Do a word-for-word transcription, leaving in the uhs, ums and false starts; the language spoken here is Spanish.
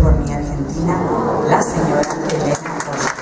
Por mí Argentina, la señora Elena Roger.